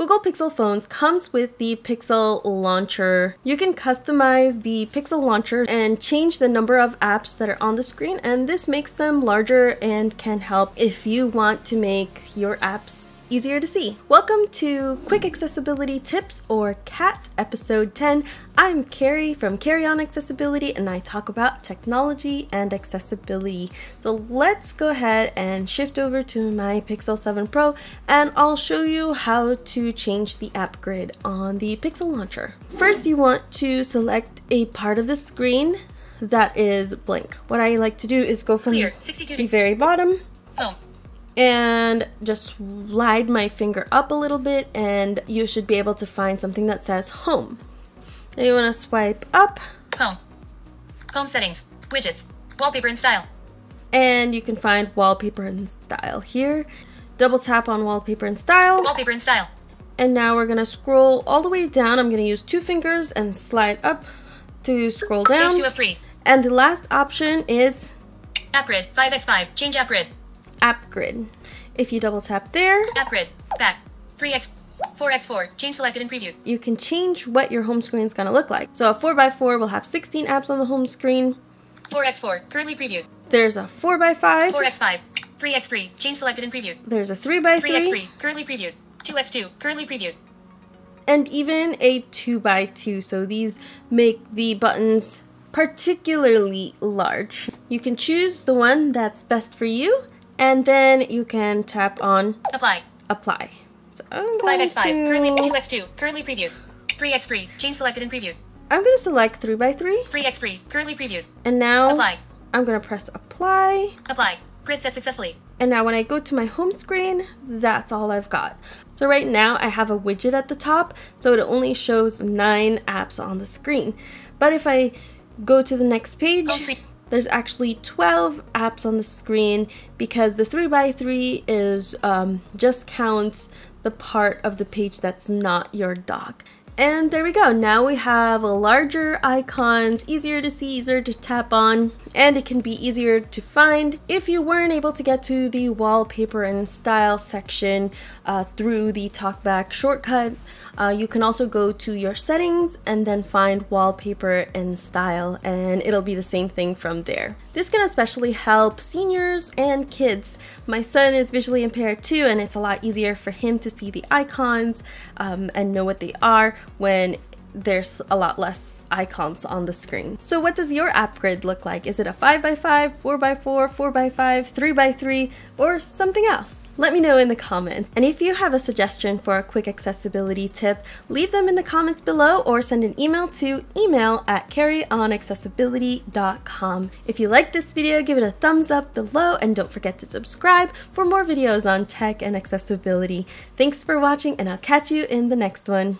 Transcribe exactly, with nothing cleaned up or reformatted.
Google Pixel phones comes with the Pixel launcher. You can customize the Pixel launcher and change the number of apps that are on the screen, and this makes them larger and can help if you want to make your apps easier to see. Welcome to Quick Accessibility Tips, or C A T, episode ten. I'm Carrie from Carry On Accessibility, and I talk about technology and accessibility. So let's go ahead and shift over to my Pixel seven Pro, and I'll show you how to change the app grid on the Pixel launcher. First, you want to select a part of the screen that is blank. What I like to do is go from Clear, the very bottom. Oh. And just slide my finger up a little bit, and you should be able to find something that says home. Then you want to swipe up. Home. Home settings. Widgets. Wallpaper and style. And you can find wallpaper and style here. Double tap on wallpaper and style. Wallpaper and style. And now we're going to scroll all the way down. I'm going to use two fingers and slide up to scroll down. Page two of three. And the last option is app grid. five by five. Change app grid. App grid. If you double tap there, app grid, back, three by four by four, change selected in preview. You can change what your home screen is going to look like. So a four by four will have sixteen apps on the home screen. four by four, currently previewed. There's a four by five. four by five, three by three, change selected in preview. There's a three by three. three by three, currently previewed. two by two, currently previewed. And even a two by two. So these make the buttons particularly large. You can choose the one that's best for you. And then you can tap on Apply. Apply. So I'm going to... five by five, currently two by two, currently previewed. three by three, change selected and previewed. I'm going to select three by three. three by three, currently previewed. And now Apply. I'm going to press Apply. Apply. Grid set successfully. And now when I go to my home screen, that's all I've got. So right now I have a widget at the top, so it only shows nine apps on the screen. But if I go to the next page... there's actually twelve apps on the screen, because the three by three is um, just counts the part of the page that's not your dock. And there we go. Now we have larger icons, easier to see, easier to tap on, and it can be easier to find if you weren't able to get to the wallpaper and style section uh, through the TalkBack shortcut. Uh, you can also go to your settings and then find wallpaper and style, and it'll be the same thing from there. This can especially help seniors and kids. My son is visually impaired too, and it's a lot easier for him to see the icons um, and know what they are when there's a lot less icons on the screen. So what does your app grid look like? Is it a five by five, four by four, four by five, three by three, or something else? Let me know in the comments. And if you have a suggestion for a quick accessibility tip, leave them in the comments below or send an email to email at carryonaccessibility dot com. If you like this video, give it a thumbs up below, and don't forget to subscribe for more videos on tech and accessibility. Thanks for watching, and I'll catch you in the next one.